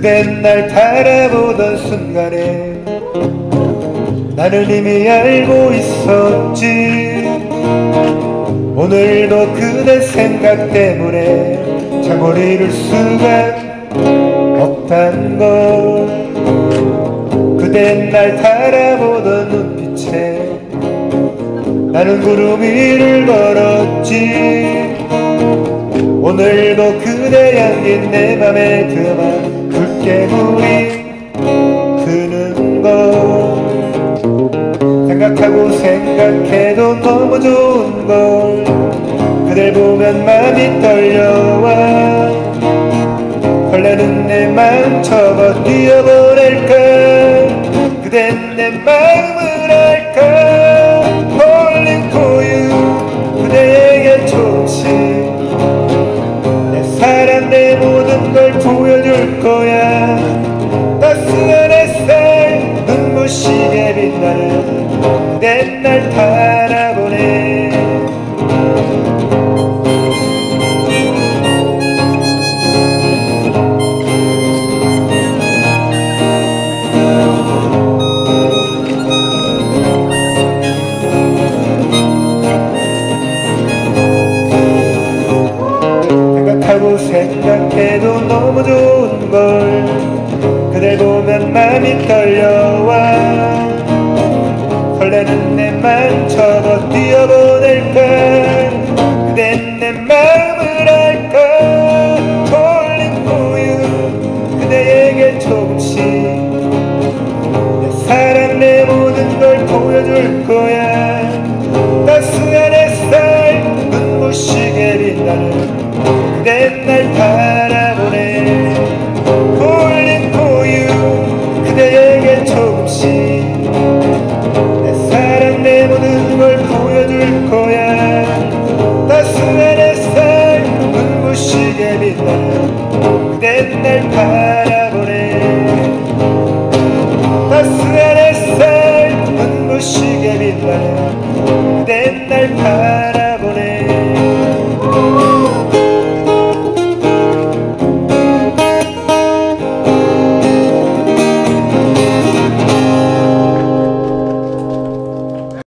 그댄 날 바라보던 순간에 나는 이미 알고 있었지. 오늘도 그대 생각 때문에 잠을 이룰 수가 없단 걸. 그댄 날 바라보던 눈빛에 나는 구름 위를 걸었지. 오늘도 그대 향기 내 맘에 드만 불개구리 드는 걸. 생각하고 생각해도 너무 좋은 걸. 그댈 보면 맘이 떨려와 설레는 내 맘 접어 뛰어버릴까. 그댄 내 마음을 알까. Falling for you. 그대에게 좋지. 내 모든 걸 보여줄 거야. 따스한 햇살 눈부시게 빛나는 그댄 날 바라보네. 생각해도 너무 좋은 걸. 그댈 보면 맘이 떨려와 설레는 내 맘 접어 뛰어보낼까. 그댄 내 맘을 알까. Falling for you. 그대에게 조금씩 내 사랑 내 모든 걸 보여줄 거야. 따스한 햇살 눈부시게 빛나는 그댄 날 바라보네. Falling for you. 그대에게 조금씩 내 사랑 내 모든 걸 보여줄 거야. 따스한 햇살 눈부시게 빛나는 그댄 날 바라보네. 따스한 햇살 눈부시게 빛나는 그댄 날 바라보네.